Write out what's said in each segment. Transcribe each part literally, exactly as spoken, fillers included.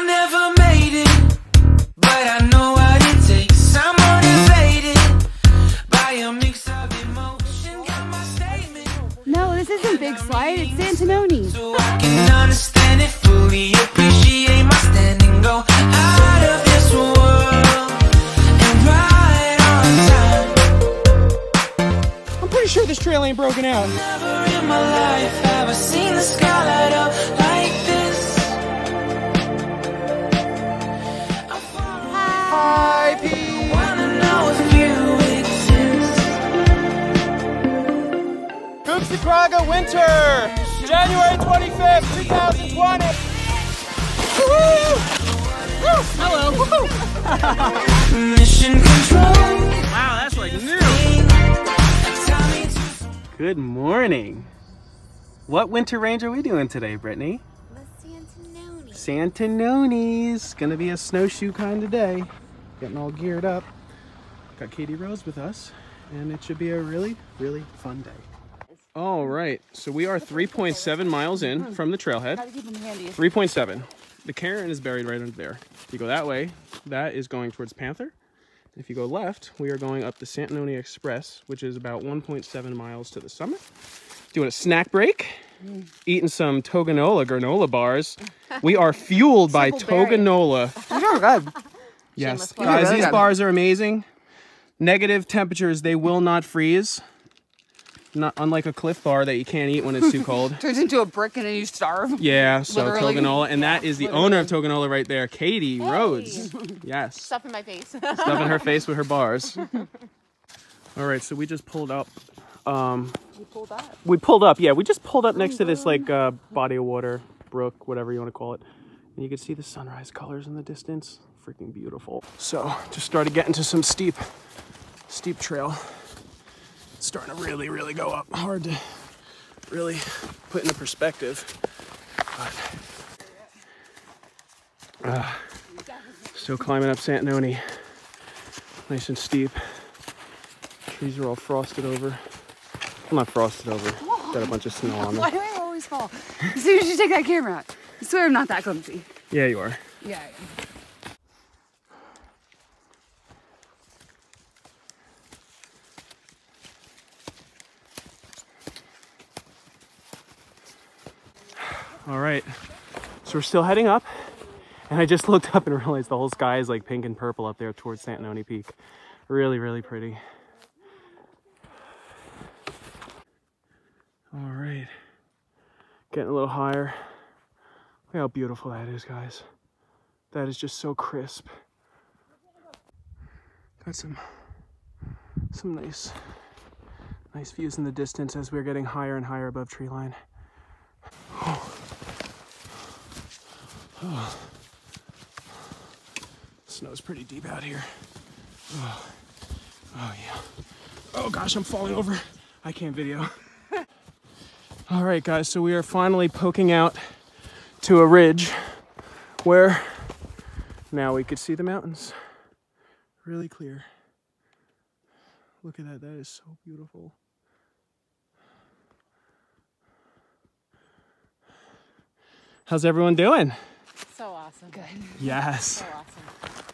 I never made it, but I know what it takes. I'm motivated by a mix of emotion. Got my statement. No, this isn't Big Slide, it's Santanoni. So I can understand it fully, appreciate my stand and go out of this world and ride on time. I'm pretty sure this trail ain't broken out. Never in my life have I seen the sky light up like this. Couchsachraga winter, January twenty-fifth, two thousand twenty. Woohoo! Woo! Hello. Woohoo! Mission control. Wow, that's like new. Good morning. What winter range are we doing today, Brittany? The Santanoni. Santanoni's. Gonna be a snowshoe kind of day. Getting all geared up. Got Katie Rose with us, and it should be a really, really fun day. All right, so we are three point seven miles in from the trailhead. three point seven. The cairn is buried right under there. If you go that way, that is going towards Panther. If you go left, we are going up the Santanoni Express, which is about one point seven miles to the summit. Doing a snack break, mm. eating some Toganola granola bars. We are fueled by Toganola. These are good. Yes, guys, these bars are amazing. Negative temperatures, they will not freeze. Not unlike a Cliff Bar that you can't eat when it's too cold. Turns into a brick and then you starve. Yeah, so literally. Toganola. And that is the literally. owner of Toganola right there, Katie hey. Rhodes. Yes. Stuff in my face. Stuff in her face with her bars. All right, so we just pulled up. Um, we pulled up? We pulled up, yeah. We just pulled up next to this like uh, body of water, brook, whatever you want to call it. And you can see the sunrise colors in the distance. Freaking beautiful. So just started getting to some steep, steep trail. Starting to really, really go up. Hard to really put into perspective. But, uh, still climbing up Santanoni. Nice and steep. Trees are all frosted over. Well, not frosted over. Whoa. Got a bunch of snow on them. Why do I always fall? As soon as you take that camera out. I swear I'm not that clumsy. Yeah, you are. Yeah, I am. All right, so we're still heading up, and I just looked up and realized the whole sky is like pink and purple up there towards Santanoni Peak. Really, really pretty. All right, getting a little higher. Look how beautiful that is, guys. That is just so crisp. Got some, some nice, nice views in the distance as we're getting higher and higher above treeline. Oh. Oh. Snow's pretty deep out here. Oh. Oh yeah. Oh gosh, I'm falling over. I can't video. All right, guys, so we are finally poking out to a ridge where now we could see the mountains really clear. Look at that, that is so beautiful. How's everyone doing? So awesome. Good. Yes. So awesome.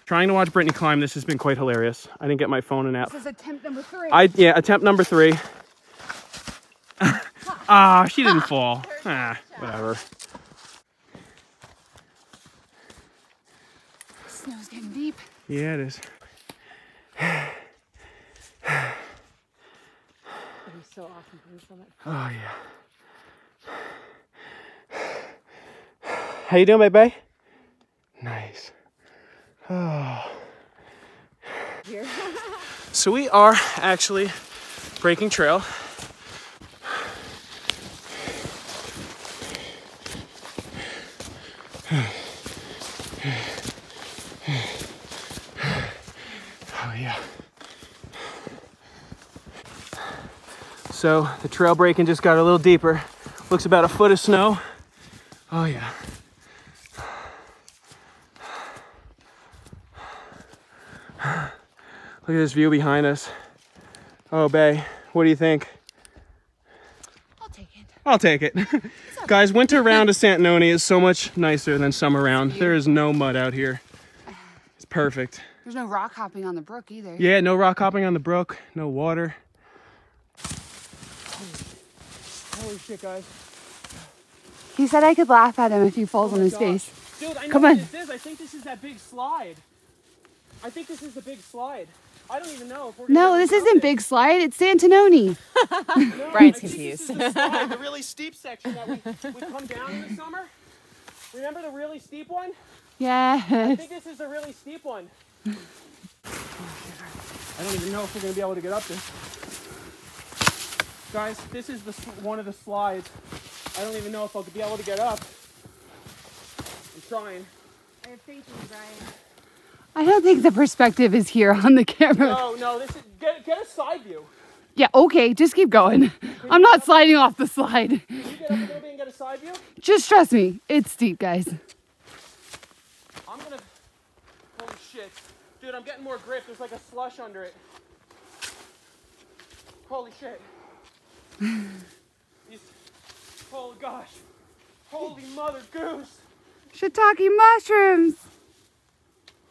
Trying to watch Brittany climb. This has been quite hilarious. I didn't get my phone and app. This is attempt number three. I, yeah, attempt number three. Ah, oh, she didn't fall. Ah, whatever. The snow's getting deep. Yeah, it is. It was so awesome from the summit. Oh, yeah. How you doing, baby? Nice. Oh. Here. So we are actually breaking trail. Oh yeah. So the trail breaking just got a little deeper. Looks about a foot of snow. Oh yeah. Look at this view behind us. Oh, Bay, what do you think? I'll take it. I'll take it. Guys, winter round of Santanoni is so much nicer than summer round. There is no mud out here. It's perfect. There's no rock hopping on the brook either. Yeah, no rock hopping on the brook. No water. Holy shit, guys. He said I could laugh at him if he falls oh on his gosh. face. Dude, I know Come what on. this is. I think this is that big slide. I think this is the big slide. I don't even know if we're No, this isn't it. Big slide. It's Santanoni. No, Brian's confused. This is the slide, the really steep section that we, we come down in the summer. Remember the really steep one? Yeah. I think this is a really steep one. Oh, I don't even know if we're going to be able to get up this. Guys, this is the one of the slides. I don't even know if I'll be able to get up. I'm trying. I have faith in you, Brian. I don't think the perspective is here on the camera. No, no, this is, get, get a side view. Yeah, okay, just keep going. I'm not sliding off the slide. Can you get up a little bit and get a side view? Just trust me, it's steep, guys. I'm gonna, holy shit. Dude, I'm getting more grip. There's like a slush under it. Holy shit. These, oh gosh. Holy mother goose. Shiitake mushrooms.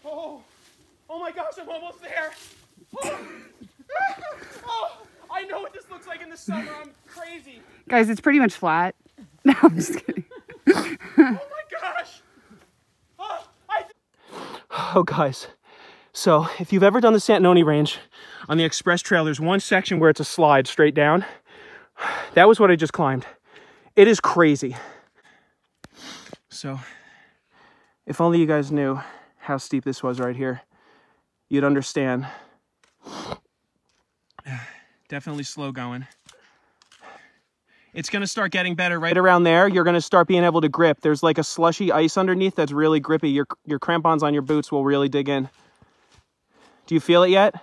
Oh, oh my gosh, I'm almost there. Oh. Oh, I know what this looks like in the summer. I'm crazy. Guys, it's pretty much flat. No, I'm just kidding. Oh my gosh. Oh, I oh, guys. So if you've ever done the Santanoni Range on the Express Trail, there's one section where it's a slide straight down. That was what I just climbed. It is crazy. So if only you guys knew how steep this was right here, you'd understand. Definitely slow going. It's gonna start getting better right around there. You're gonna start being able to grip. There's like a slushy ice underneath that's really grippy. Your, your crampons on your boots will really dig in. Do you feel it yet?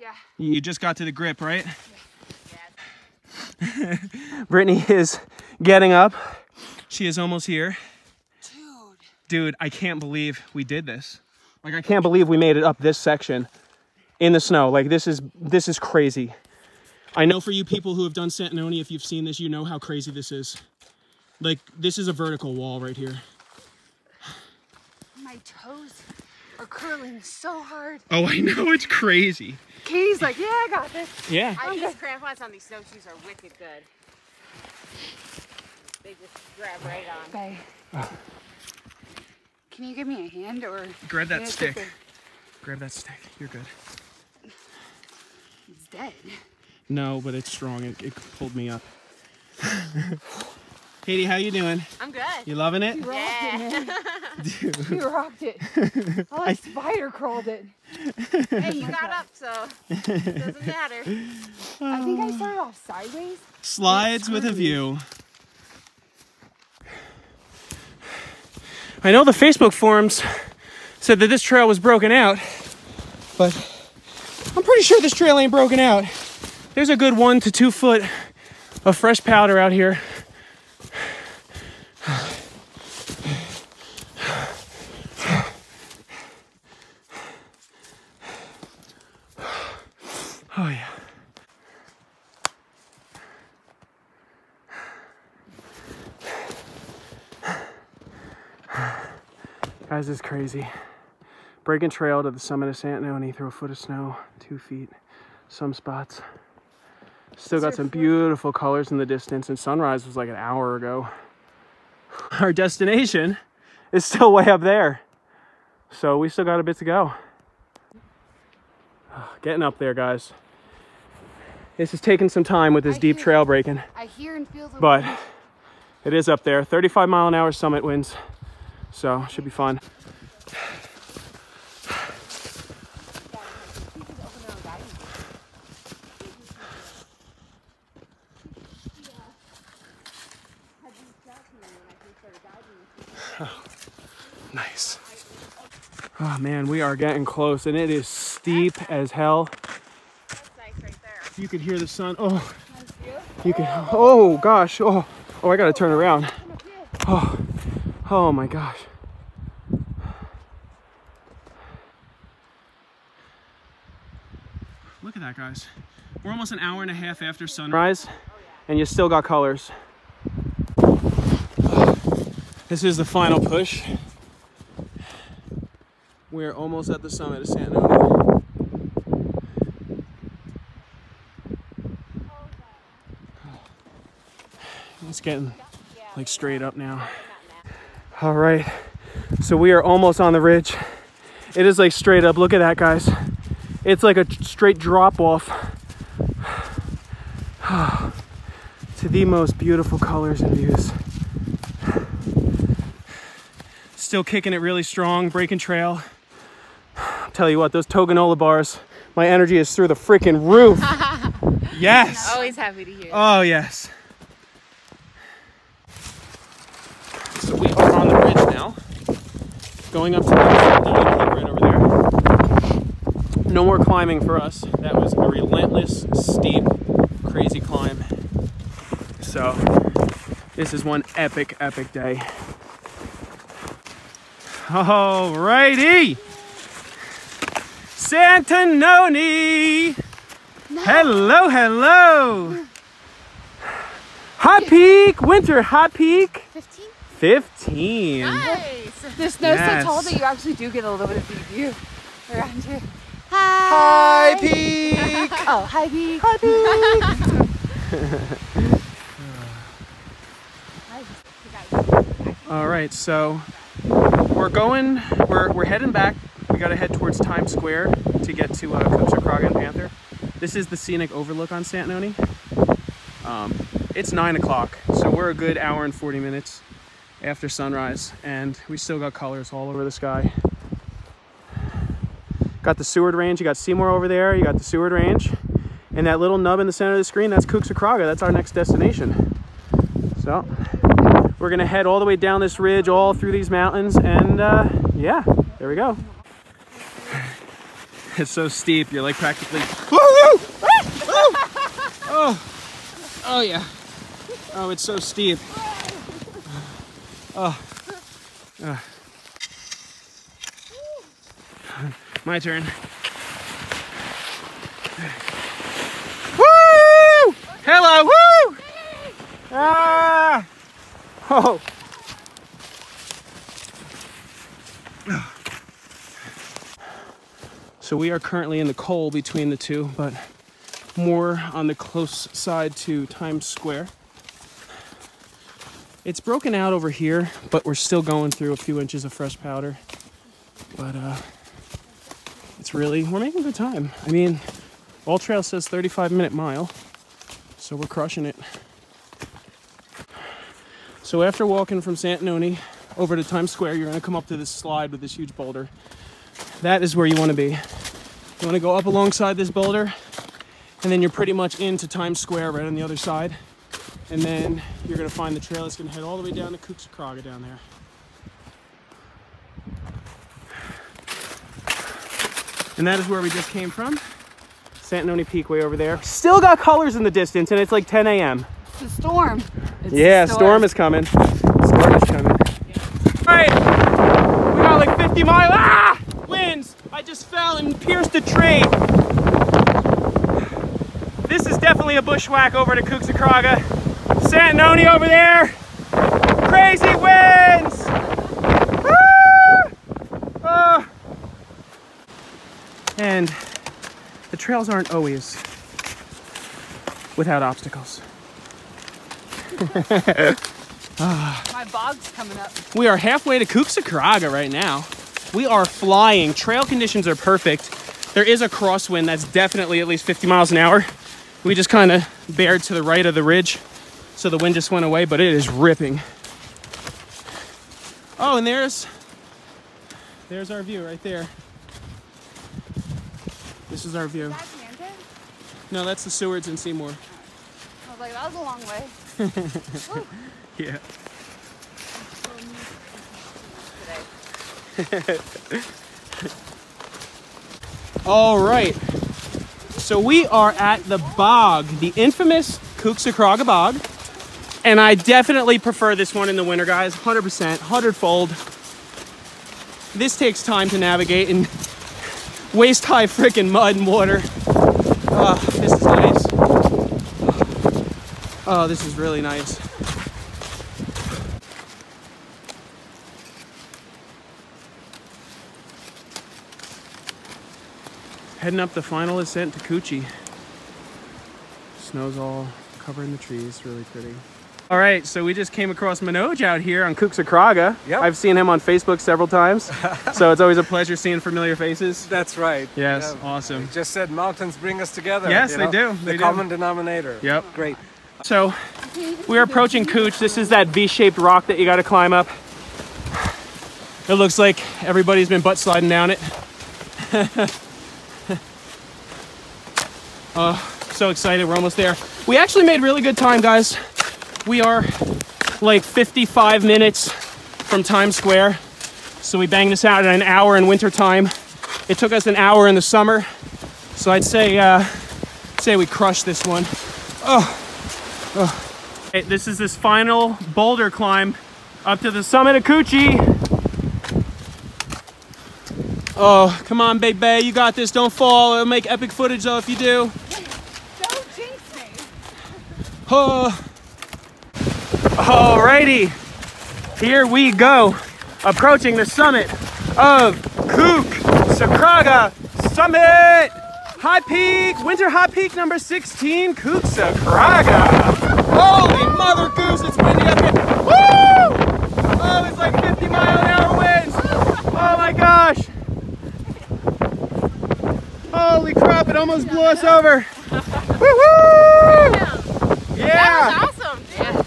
Yeah. You just got to the grip, right? Yeah. Yeah. Brittany is getting up. She is almost here. Dude, I can't believe we did this. Like, I can't believe we made it up this section in the snow. Like, this is this is crazy. I know for you people who have done Santanoni, if you've seen this, you know how crazy this is. Like, this is a vertical wall right here. My toes are curling so hard. Oh, I know, it's crazy. Katie's like, yeah, I got this. Yeah. I these crampons on these snowshoes are wicked good. They just grab right on. Bye. Oh. Can you give me a hand or? Grab that stick. Grab that stick. You're good. It's dead. No, but it's strong. It, it pulled me up. Katie, how you doing? I'm good. You loving it? You rocked yeah. it, man. Dude. You rocked it. I like spider crawled it. Hey, you got up, so it doesn't matter. Uh, I think I started off sideways. Slides with a view. I know the Facebook forums said that this trail was broken out, but I'm pretty sure this trail ain't broken out. There's a good one to two foot of fresh powder out here. Oh yeah. Guys, it's crazy. Breaking trail to the summit of Santanoni through a foot of snow, two feet, some spots. Still got some beautiful colors in the distance, and sunrise was like an hour ago. Our destination is still way up there, so we still got a bit to go. Getting up there, guys. This is taking some time with this I deep hear, trail breaking. I hear and feel the But wind. It is up there. thirty-five mile an hour summit winds. So, should be fun. Oh, nice. Oh man, we are getting close and it is steep as hell. That's nice right there. You can hear the sun. Oh, you can. Oh gosh. Oh, oh, I gotta turn around. Oh. Oh my gosh. Look at that, guys. We're almost an hour and a half after sunrise, and you still got colors. This is the final push. We're almost at the summit of Santanoni. It's getting like straight up now. All right, so we are almost on the ridge. It is like straight up. Look at that, guys. It's like a straight drop off to the most beautiful colors and views. Still kicking it really strong, breaking trail. I'll tell you what, those Toganola bars, my energy is through the freaking roof. Yes. I'm always happy to hear. Oh, yes. So we are on the ridge now, going up to the Santanoni Peak right over there. No more climbing for us. That was a relentless, steep, crazy climb. So this is one epic, epic day. Alrighty, Santanoni. No. Hello, hello. Hot Peak, winter Hot Peak. fifteen. Nice. The snow's yes. so tall that you actually do get a little bit of view around here. Hi. Hi Peak. Oh, hi Peak. Hi Peak. All right, so we're going, we're, we're heading back. We got to head towards Times Square to get to uh, Couchsachraga and Panther. This is the scenic overlook on Santanoni. Um, it's nine o'clock, so we're a good hour and forty minutes after sunrise, and we still got colors all over the sky. Got the Seward Range, you got Seymour over there, you got the Seward Range, and that little nub in the center of the screen, that's Couchsachraga, that's our next destination. So, we're gonna head all the way down this ridge, all through these mountains, and uh, yeah, there we go. It's so steep, you're like practically, woo, woo, woo. Oh, oh yeah, oh, it's so steep. Oh, uh. My turn. Woo! Hello, woo! Ah! Oh! So we are currently in the coal between the two, but more on the close side to Times Square. It's broken out over here, but we're still going through a few inches of fresh powder. But uh, it's really, we're making good time. I mean, AllTrails says thirty-five minute mile, so we're crushing it. So after walking from Santanoni over to Times Square, you're gonna come up to this slide with this huge boulder. That is where you wanna be. You wanna go up alongside this boulder, and then you're pretty much into Times Square right on the other side. And then you're going to find the trail that's going to head all the way down to Couchsachraga down there. And that is where we just came from. Santanoni Peak way over there. Still got colors in the distance, and it's like ten A M It's a storm. It's yeah, a storm. storm is coming. Storm is coming. Yeah. All right. We got like fifty mile. Ah! Winds. I just fell and pierced a tree. This is definitely a bushwhack over to Couchsachraga. Santanoni over there, crazy winds! Ah! Ah! And the trails aren't always without obstacles. Ah. My bog's coming up. We are halfway to Couchsachraga right now. We are flying. Trail conditions are perfect. There is a crosswind that's definitely at least fifty miles an hour. We just kind of bared to the right of the ridge. So the wind just went away, but it is ripping. Oh, and there's, there's our view right there. This is our view. Is that Panther? No, that's the Sewards and Seymour. I was like, that was a long way. Yeah. All right. So we are at the bog, the infamous Couchsachraga bog. And I definitely prefer this one in the winter, guys. one hundred percent, hundredfold. This takes time to navigate in waist-high freaking mud and water. Uh, this is nice. Oh, this is really nice. Heading up the final ascent to Coochie. Snow's all covering the trees, really pretty. All right, so we just came across Manoj out here on Couchsachraga. Yep. I've seen him on Facebook several times, so it's always a pleasure seeing familiar faces. That's right. Yes, yeah. Awesome. Just said mountains bring us together. Yes, you know? They do. The they common do. denominator. Yep. Great. So we're approaching Cooch. This is that V-shaped rock that you got to climb up. It looks like everybody's been butt sliding down it. Oh, so excited. We're almost there. We actually made really good time, guys. We are like fifty-five minutes from Times Square. So we banged this out in an hour in winter time. It took us an hour in the summer. So I'd say, uh, I'd say we crushed this one. Oh, oh. Okay, this is this final boulder climb up to the summit of Coochie. Oh, come on, baby, you got this. Don't fall. It'll make epic footage though if you do. Don't jinx me. Oh. Alrighty, here we go, approaching the summit of Couchsachraga Summit! High Peak, Winter High Peak number sixteen, Couchsachraga! Holy mother goose, it's windy up here! Woo! Oh, it's like fifty mile an hour winds! Oh my gosh! Holy crap, it almost blew us over! Woo-hoo! Yeah!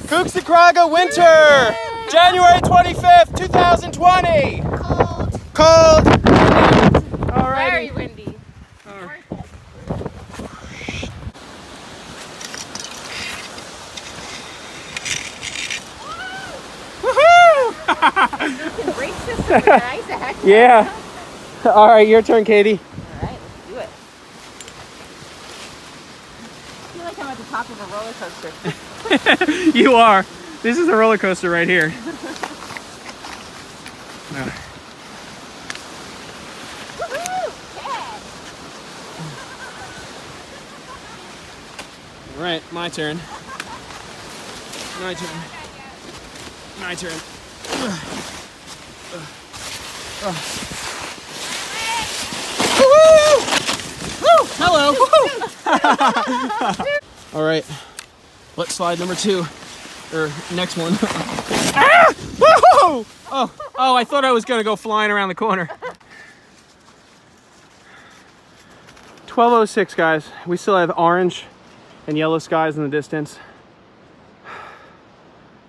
Couchsachraga winter, Yay! January twenty-fifth, two thousand twenty. Cold. Cold. Cold. All right. Very windy. All right. Woohoo! You can brace this with your ice axe. Yeah. All right, your turn, Katie. All right, let's do it. I feel like I'm at the top of a roller coaster. You are. This is a roller coaster right here. Yeah. All right, my turn. My turn. My turn. Woo-hoo! Woo! Hello. All right. Let's slide number two, or next one. Ah! Woo-hoo! Oh, oh, I thought I was gonna go flying around the corner. twelve oh six, guys. We still have orange and yellow skies in the distance.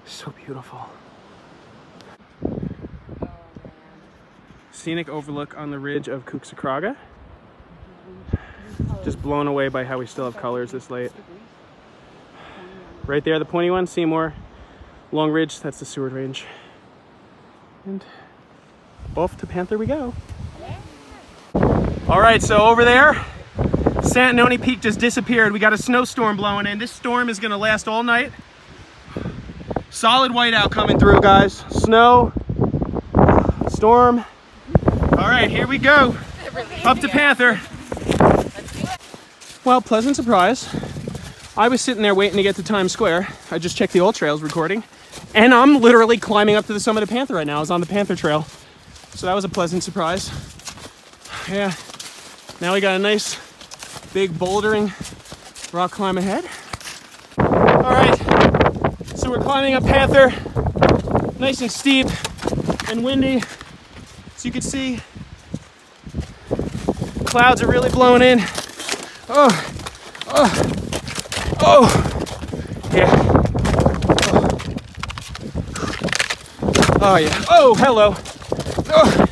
So beautiful. Scenic overlook on the ridge of Couchsachraga. Just blown away by how we still have colors this late. Right there, the pointy one, Seymour. Long Ridge, that's the Seward Range. And off to Panther we go. Yeah. All right, so over there, Santanoni Peak just disappeared. We got a snowstorm blowing in. This storm is gonna last all night. Solid whiteout coming through, guys. Snow, storm. All right, here we go. Up to Panther. Well, pleasant surprise. I was sitting there waiting to get to Times Square. I just checked the AllTrails recording, and I'm literally climbing up to the summit of Panther right now. I was on the Panther Trail. So that was a pleasant surprise. Yeah, now we got a nice big bouldering rock climb ahead. All right, so we're climbing up Panther, nice and steep and windy. So you can see, clouds are really blowing in. Oh, oh. Oh, yeah. Oh. Oh, yeah. Oh, hello. Oh.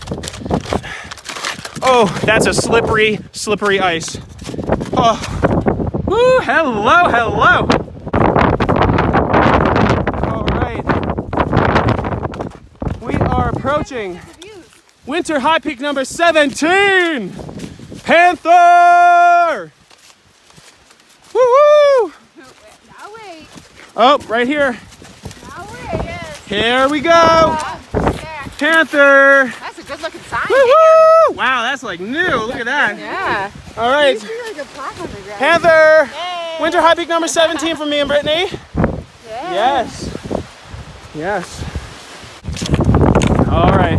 Oh, that's a slippery, slippery ice. Oh, woo, hello, hello. All right. We are approaching Winter High Peak number seventeen, Panther. Woo-hoo! Oh, right here. Here we go. Panther. That's a good looking sign. Woo-hoo! Wow, that's like new. Look at that. Yeah. All right. Panther. Yay. Winter High Peak number seventeen for me and Brittany. Yeah. Yes. Yes. All right.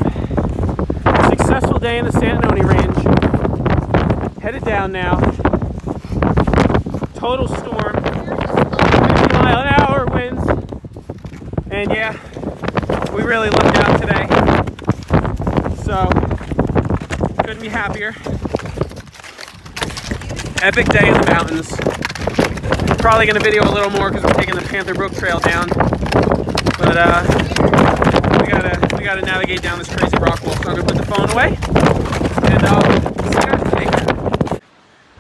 Successful day in the Santanoni Range. Headed down now. Total storm. fifty mile an hour winds. And yeah, we really lucked out today. So, couldn't be happier. Epic day in the mountains. Probably going to video a little more because we're taking the Panther Brook trail down. But uh, we gotta we gotta navigate down this crazy rock wall. So I'm gonna put the phone away and I'll see you guys later.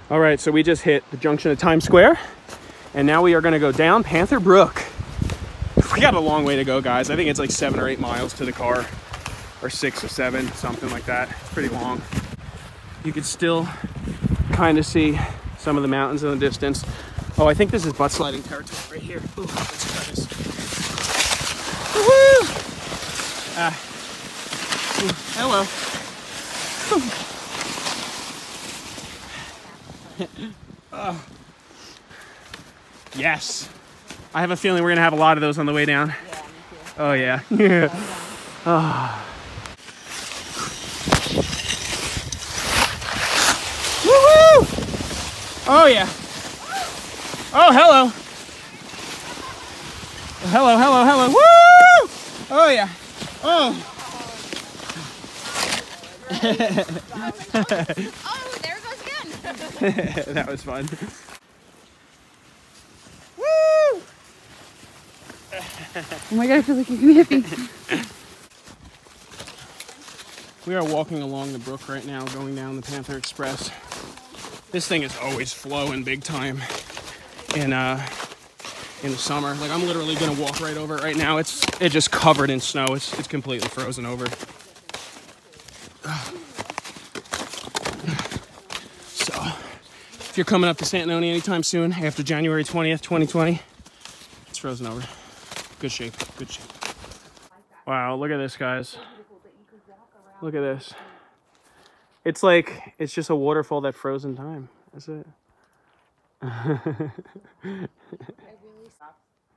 All right, so we just hit the junction of Times Square, and now we are gonna go down Panther Brook. We got a long way to go, guys. I think it's like seven or eight miles to the car, or six or seven, something like that. It's pretty long. You can still kind of see some of the mountains in the distance. Oh, I think this is butt sliding territory right here. Ooh, let's try this. Woo! Ah. Ooh, hello. Oh. Yes. I have a feeling we're gonna have a lot of those on the way down. Yeah, oh yeah. Yeah. Oh. Woohoo! Oh yeah. Oh hello. Hello, hello, hello. Woo! Oh yeah. Oh. Oh, there it goes again. That was fun. Woo! Oh my god, I feel like you're gonna hit me. We are walking along the brook right now, going down the Panther Express. This thing is always flowing big time. And uh in the summer, like I'm literally gonna walk right over it right now. It's it's just covered in snow. It's it's completely frozen over. So, if you're coming up to Santanoni anytime soon after January twentieth, twenty twenty, it's frozen over. Good shape. Good shape. Wow, look at this, guys. Look at this. It's like it's just a waterfall that froze in time. That's it.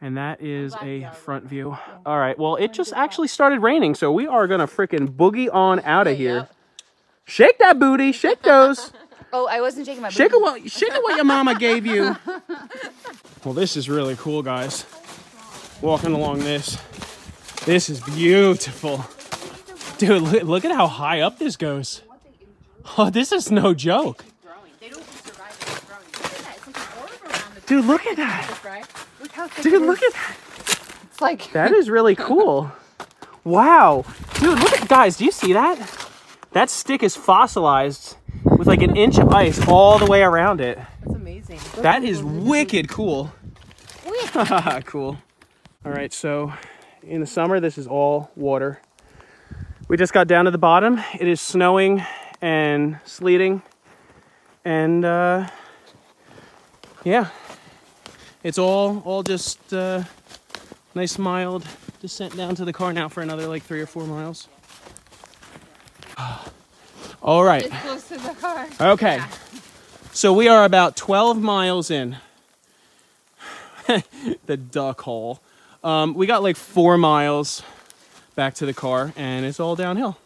And that is a front view. All right, well, it just actually started raining, so we are gonna freaking boogie on out of here. Shake that booty, shake those. Oh, I wasn't shaking my booty. Shake it, shake it what your mama gave you. Well, this is really cool, guys. Walking along this. This is beautiful. Dude, look, look at how high up this goes. Oh, this is no joke. Dude, look at that. Dude, look at that. It's like that is really cool. Wow. Dude, look at, guys, do you see that? That stick is fossilized with like an inch of ice all the way around it. That's amazing. That's that is amazing. Wicked cool. Cool. All right, so in the summer, this is all water. We just got down to the bottom. It is snowing and sleeting. And uh, yeah. It's all, all just uh, nice mild descent down to the car now for another like three or four miles. All right. It's close to the car. Okay. Yeah. So we are about twelve miles in. The duck hole. Um, we got like four miles back to the car and it's all downhill.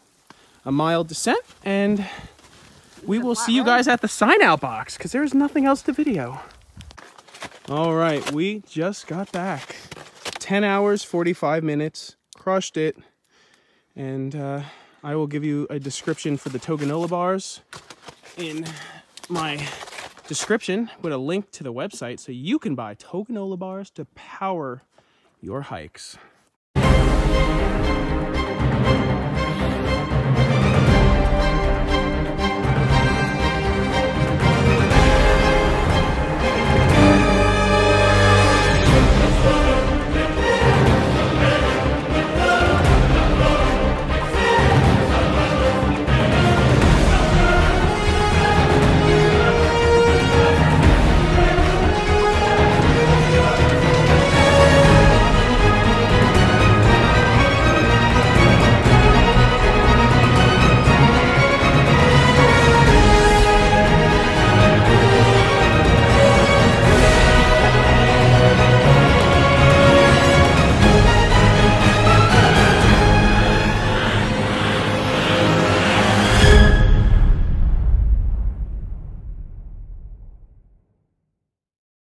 A mild descent, and we will see you guys at the sign out box because there's nothing else to video. All right, we just got back. ten hours, forty-five minutes, crushed it. And uh, I will give you a description for the Toganola bars in my description with a link to the website so you can buy Toganola bars to power your hikes.